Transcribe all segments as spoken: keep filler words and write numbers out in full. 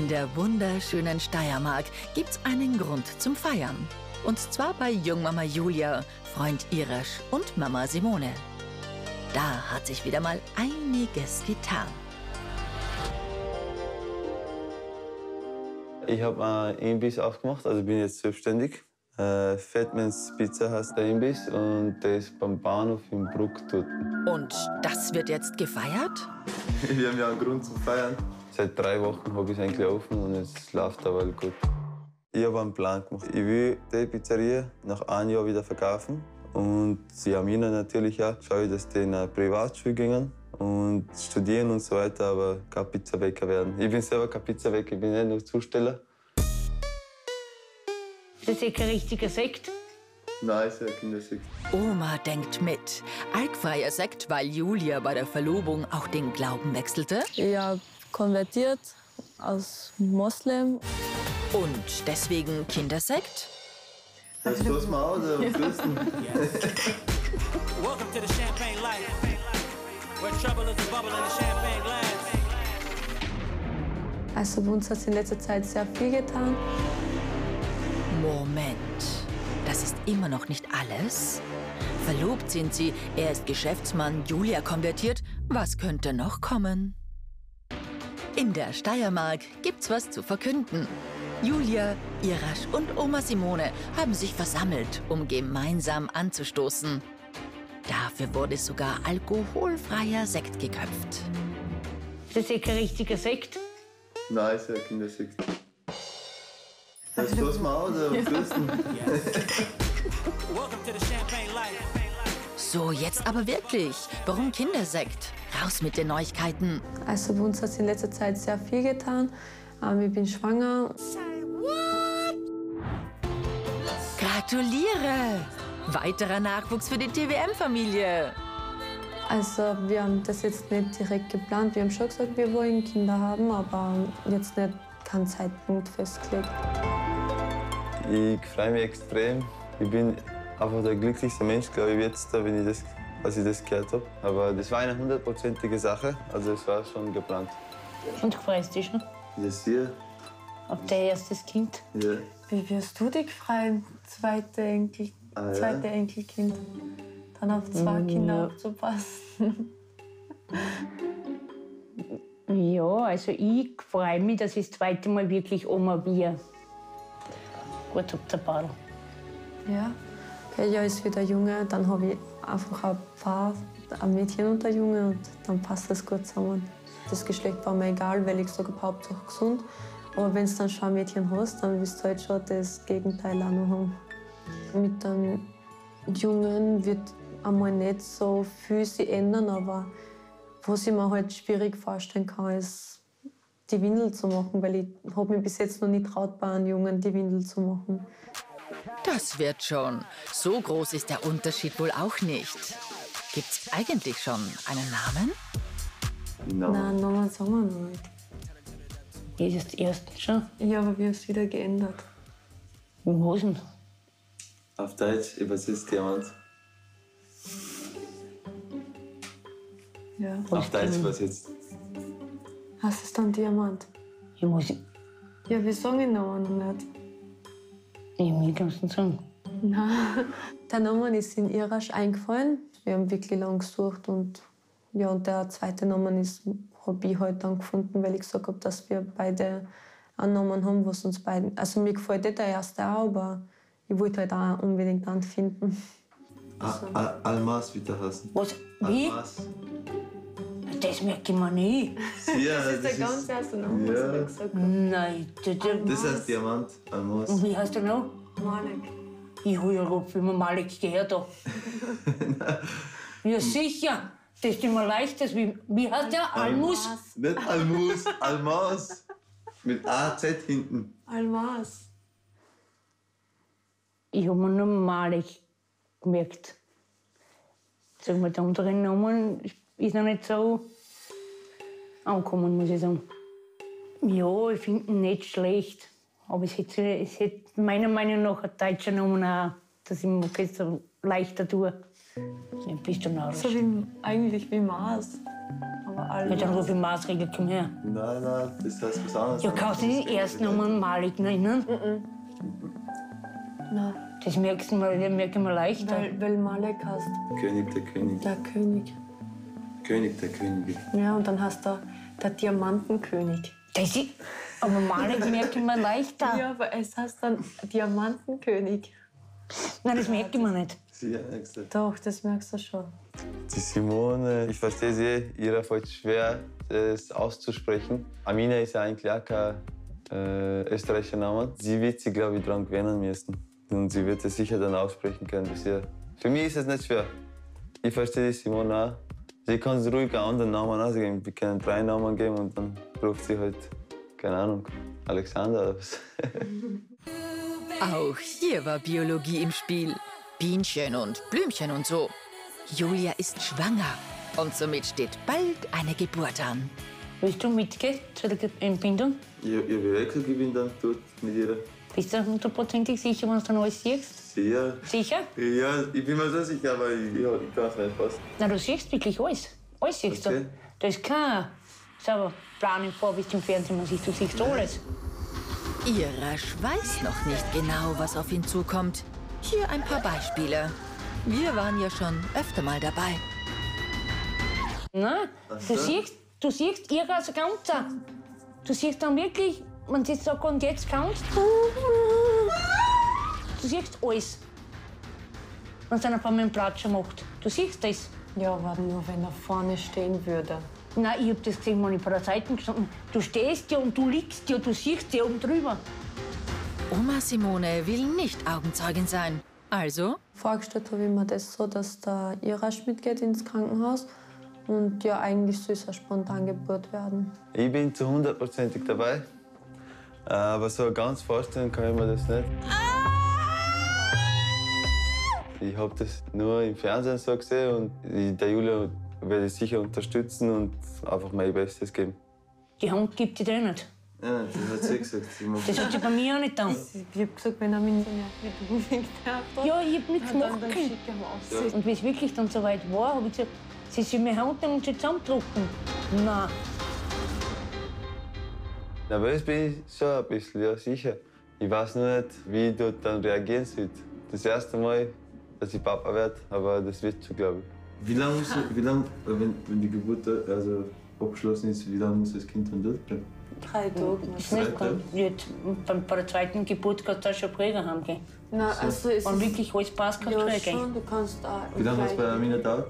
In der wunderschönen Steiermark gibt's einen Grund zum Feiern. Und zwar bei Jungmama Julia, Freund Irasch und Mama Simone. Da hat sich wieder mal einiges getan. Ich habe einen Imbiss aufgemacht, also bin jetzt selbstständig. Äh, Fatmans Pizza heißt der Imbiss und der ist beim Bahnhof in Bruck dort. Und das wird jetzt gefeiert? Wir haben ja einen Grund zum Feiern. Seit drei Wochen habe ich es eigentlich offen und es läuft aber gut. Ich habe einen Plan gemacht. Ich will die Pizzeria nach einem Jahr wieder verkaufen. Und die Amina natürlich auch. Schaue ich, dass die in eine Privatschule gehen und studieren und so weiter, aber kein Pizzabäcker werden. Ich bin selber kein Pizzabäcker, ich bin nicht nur Zusteller. Das ist kein richtiger Sekt. Nein, ist ja Kindersekt. Oma denkt mit. Alkfreier Sekt, weil Julia bei der Verlobung auch den Glauben wechselte. Ja. Konvertiert aus Moslem. Und deswegen Kindersekt? Das tust du mal aus, aber ja. Also bei uns hat es in letzter Zeit sehr viel getan. Moment, das ist immer noch nicht alles? Verlobt sind sie, er ist Geschäftsmann, Julia konvertiert. Was könnte noch kommen? In der Steiermark gibt's was zu verkünden. Julia, Irasch und Oma Simone haben sich versammelt, um gemeinsam anzustoßen. Dafür wurde sogar alkoholfreier Sekt geköpft. Das ist kein richtiger Sekt? Nein, ist ja Kindersekt. Das tust mal aus, aber so, jetzt aber wirklich. Warum Kindersekt? Raus mit den Neuigkeiten. Also bei uns hat es in letzter Zeit sehr viel getan. Ähm, ich bin schwanger. Gratuliere! Weiterer Nachwuchs für die T W M-Familie. Also wir haben das jetzt nicht direkt geplant. Wir haben schon gesagt, wir wollen Kinder haben, aber jetzt nicht keinen Zeitpunkt festgelegt. Ich freue mich extrem. Ich bin einfach der glücklichste Mensch, glaube ich, jetzt, wenn ich das als ich das gehört habe. Aber das war eine hundertprozentige Sache, also es war schon geplant. Und du freust dich, ne? Das hier. Auf dein erstes Kind? Ja. Wie wirst du dich freuen, zweite Enkel, ah, zweite ja? Enkelkind? Dann auf zwei mm, Kinder ja. aufzupassen. Ja, also ich freue mich, dass ich das zweite Mal wirklich Oma wir. Gut auf der Ball. Ja. Ja, ist wieder Junge, dann habe ich einfach ein Paar, ein Mädchen und ein Junge und dann passt das gut zusammen. Das Geschlecht war mir egal, weil ich sage, Hauptsache gesund. Aber wenn du dann schon ein Mädchen hast, dann willst du halt schon das Gegenteil auch noch haben. Mit einem Jungen wird einmal nicht so viel sich ändern, aber was ich mir halt schwierig vorstellen kann, ist, die Windel zu machen, weil ich habe mich bis jetzt noch nicht traut, bei einem Jungen die Windel zu machen. Das wird schon. So groß ist der Unterschied wohl auch nicht. Gibt's eigentlich schon einen Namen? No. Nein, Namen sagen wir noch nicht. Das ist erst schon. Ja, aber wir haben es wieder geändert. Im Hosen. Auf Deutsch übersetzt jemand. Ja. Auf Deutsch übersetzt. Heißt es dann Diamant? Ich muss. Ja, wir sagen den Namen noch nicht. Ich kann es nicht sagen. Nein. Der Name ist in Irasch eingefallen. Wir haben wirklich lange gesucht. Und, ja, und der zweite Name habe ich halt dann gefunden, weil ich gesagt habe, dass wir beide einen Namen haben, was uns beiden. Also mir gefällt der erste auch, aber ich wollte halt auch unbedingt einen finden. Also. Almas wird er heißen. Was? Wie? Almas. Das merke ich mir nicht. Ja, das ist der das ganz ist, erste Name, ja. was ich gesagt habe. Nein, das, das heißt Diamant. Almas. Und wie heißt der noch? Malik. Ich habe ja gerade immer Malik gehört. Ja, sicher. Das ist immer leicht. Das wie, wie heißt der? Almus? Nicht Almus, Almas. Mit A Z hinten. Almas. Ich habe mir nur Malik gemerkt. Sagen wir, die anderen Namen ist noch nicht so angekommen, muss ich sagen. Ja, ich finde ihn nicht schlecht. Aber es hätte, es hätte meiner Meinung nach ein deutscher Name auch, dass ich mir das so leichter tue. Ein bisschen narrisch. So wie, eigentlich wie Mars. Aber Mit der Rufi-Maßregel, komm her. Nein, nein, das heißt was anderes. Ja, kaufst du die ersten nochmal Malik nach innen? Nein. Nein. Das merkst du mal, das merke ich mal leichter. Weil, weil Malik heißt. König der König. Der König. König der Könige. Ja, und dann hast du der Diamantenkönig. Das ist, aber Malik merke ich mal leichter. Ja, aber es heißt dann Diamantenkönig. Nein, das merke ich mir nicht. Ja, doch, das merkst du schon. Die Simone, ich verstehe sie, ihrer fällt es schwer, das auszusprechen. Amina ist ja eigentlich auch kein äh, österreichischer Name. Sie wird sich, glaube ich, dran gewöhnen müssen. Und sie wird es sicher dann aussprechen können bis hier. Für mich ist es nicht schwer. Ich verstehe die Simone auch. Sie kann es ruhig einen anderen Namen ausgeben. Wir können drei Namen geben und dann ruft sie halt, keine Ahnung, Alexander oder was. Auch hier war Biologie im Spiel. Bienchen und Blümchen und so. Julia ist schwanger und somit steht bald eine Geburt an. Willst du mitgehen zu der Entbindung? Ja, ich habe Wechselgewinn dann dort mit ihr. Bist du hundertprozentig sicher, wenn du dann alles siehst? Sicher. Sicher? Ja, ich bin mir so sicher, aber ich, ja, ich kann es nicht passen. Na, du siehst wirklich alles. Alles siehst okay. Du. Das ist kein so Plan im Vor, wie es im Fernsehen siehst. Du siehst alles. Irasch weiß noch nicht genau, was auf ihn zukommt. Hier ein paar Beispiele. Wir waren ja schon öfter mal dabei. Na, du siehst, du siehst Irasch ganz. Du siehst dann wirklich, man sieht so, und jetzt kannst du. Du siehst alles. Wenn es dann auf einmal einen Platscher macht. Du siehst das. Ja, aber nur wenn er vorne stehen würde. Nein, ich hab das gesehen, wenn ich vor der Seite gestanden. Du stehst ja und du liegst ja, du siehst ja oben drüber. Oma Simone will nicht Augenzeugin sein. Also? Vorgestellt habe ich mir das so, dass der Irasch mitgeht ins Krankenhaus. Und ja, eigentlich soll es eine spontane Geburt werden. Ich bin zu hundertprozentig dabei. Aber so ganz vorstellen kann ich mir das nicht. Ich habe das nur im Fernsehen so gesehen. Und der Julia werde ich sicher unterstützen und einfach mein Bestes geben. Die Hand gibt die dir nicht. Ja, das hat sie gesagt. Das hat sie bei mir auch nicht getan. Ich hab gesagt, wenn er mich nicht unbedingt hat. Ja, ich hab nichts gemacht. Ja. Und wie es wirklich dann so weit war, habe ich gesagt, sie soll mir Hand nehmen und sie zusammendrücken. Nein. Nervös bin ich schon ein bisschen, ja sicher. Ich weiß nur nicht, wie ich dort dann reagieren soll. Das erste Mal, dass ich Papa werde, aber das wird schon, glaube ich. Wie lange, muss ich, wie lange wenn, wenn die Geburt also abgeschlossen ist, wie lange muss das Kind dann dort bleiben? Drei Tage. Ich nicht jetzt, bei der zweiten Geburt kannst du auch schon früher heimgehen. Nein, also es wenn wirklich alles passt, kannst du früher gehen. Du kannst auch. Wie lange hat es bei Amina gedauert?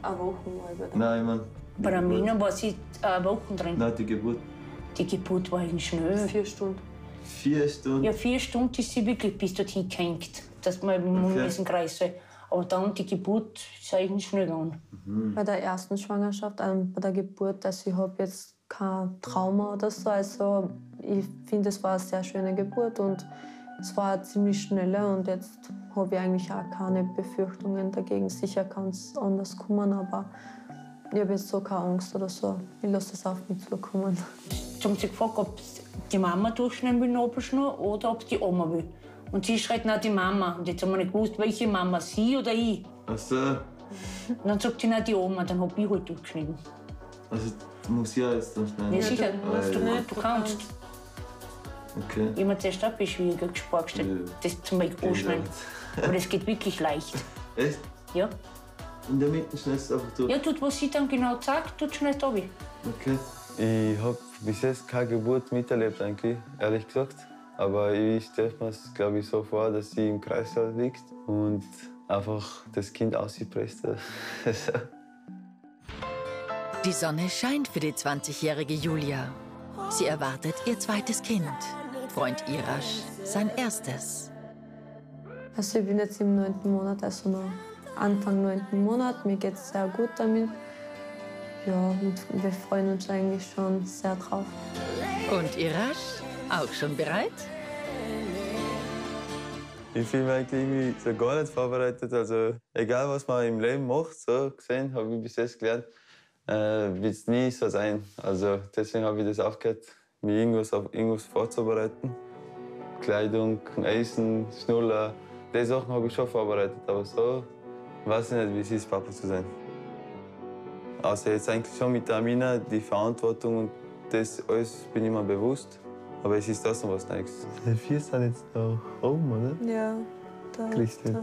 Eine Woche mal. Nein, ich meine. Bei Amina war sie eine Woche drin. Nein, die Geburt. Die Geburt war eben schnell. Vier Stunden. Vier Stunden? Ja, vier Stunden ist sie wirklich bis dorthin gehängt, dass man im Mund ein bisschen kreisen. Aber dann die Geburt ist eigentlich schnell gegangen. Mhm. Bei der ersten Schwangerschaft, also bei der Geburt, dass ich habe jetzt kein Trauma oder so. Also ich finde, es war eine sehr schöne Geburt und es war ziemlich schnelle und jetzt habe ich eigentlich auch keine Befürchtungen dagegen. Sicher kann es anders kommen, aber ich habe jetzt so keine Angst oder so. Ich lasse es auf mich zukommen. Ich habe sie gefragt, ob die Mama durchschneiden will oder ob die Oma will. Und sie schreit nach die Mama. Und jetzt haben wir nicht gewusst, welche Mama, sie oder ich. Ach so. Und dann sagt sie nach die Oma, dann habe ich halt durchgeschnitten. Also du musst ja jetzt dann schneiden? Ja, sicher. Du, du, du kannst. Okay. Ich habe mir zuerst auch schwieriger vorgestellt, ja. Das zum Beispiel anschneiden. Aber das geht wirklich leicht. Echt? Ja. In der Mitte schneidest du einfach durch? Ja, tut, was sie dann genau sagt, tut schneidest du ab. Okay. Ich habe bis jetzt keine Geburt miterlebt, eigentlich, ehrlich gesagt. Aber ich stelle mir es, glaube ich, so vor, dass sie im Kreislauf liegt und einfach das Kind ausgepresst. Die Sonne scheint für die zwanzigjährige Julia. Sie erwartet ihr zweites Kind. Freund Irasch sein erstes. Also ich bin jetzt im neunten Monat, also noch Anfang neunten Monat. Mir geht es sehr gut damit. Ja, und wir freuen uns eigentlich schon sehr drauf. Und Irasch, auch schon bereit? Ich fühle mich eigentlich so gar nicht vorbereitet. Also egal, was man im Leben macht, so gesehen, habe ich bis jetzt gelernt. Äh, wird es nie so sein. Also deswegen habe ich das aufgehört, mir irgendwas auf irgendwas vorzubereiten. Kleidung, Essen, Schnuller, diese Sachen habe ich schon vorbereitet. Aber so weiß ich nicht, wie es ist, Papa zu sein. Also jetzt eigentlich schon mit der Amina, die Verantwortung und das alles bin ich mir bewusst. Aber es ist das noch was Neues. Die vier sind jetzt auch oben, oder? Ja, da. Christian. Da.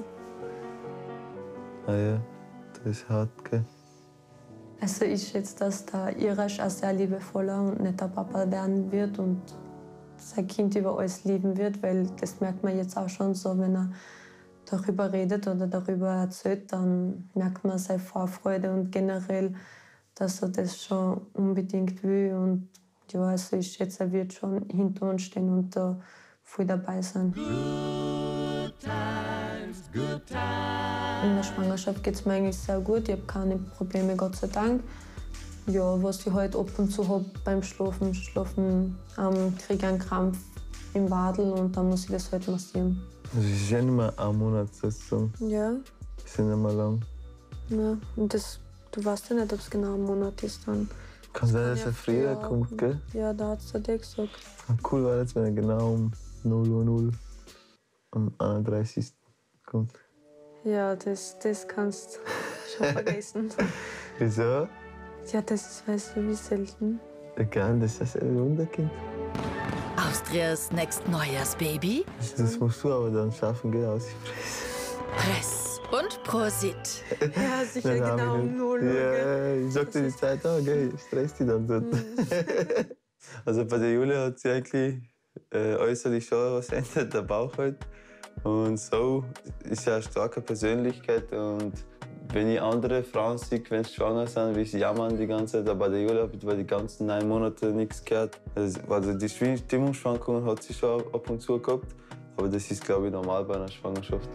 Ah ja, das ist hart, gell? Also ich schätze, dass der Irasch als sehr liebevoller und netter Papa werden wird und sein Kind über alles lieben wird, weil das merkt man jetzt auch schon so, wenn er darüber redet oder darüber erzählt, dann merkt man seine Vorfreude und generell, dass er das schon unbedingt will. Und ja, also ich schätze, er wird schon hinter uns stehen und da voll dabei sein. Good times, good times. In der Schwangerschaft geht es mir eigentlich sehr gut. Ich habe keine Probleme, Gott sei Dank. Ja, was ich halt ab und zu habe beim Schlafen, Schlafen ähm, kriege ich einen Krampf im Wadel und dann muss ich das halt massieren. Das ist ja nicht mehr ein Monat, so. Ja. Das ist ja nicht mehr lang. Ja, und das, du weißt ja nicht, ob es genau ein Monat ist dann. Kann sein, dass er früher kommt, gell? Ja, da hat es der Deck gesagt. Cool war jetzt, wenn er genau um null Uhr null am einunddreißigsten kommt. Ja, das, das kannst du schon vergessen. Wieso? Ja, das ist, weißt du, wie selten. Egal, das ist ein Wunderkind. Austrias Next Neujahrsbaby. Das musst du aber dann schaffen, gell, aus Press und Prosit. Ja, sicher, ja, genau um null Uhr. Ja, ich sag dir die Zeit an, gell, ich stress dich dann dort. Also bei der Julia hat sie eigentlich äh, äußerlich schon was ändert, der Bauch halt. Und so ist ja eine starke Persönlichkeit. Und wenn ich andere Frauen sehe, wenn sie schwanger sind, wie sie jammern die ganze Zeit, aber bei der Julia habe ich die ganzen neun Monate nichts gehört. Also die Stimmungsschwankungen hat sie schon ab und zu gehabt, aber das ist, glaube ich, normal bei einer Schwangerschaft.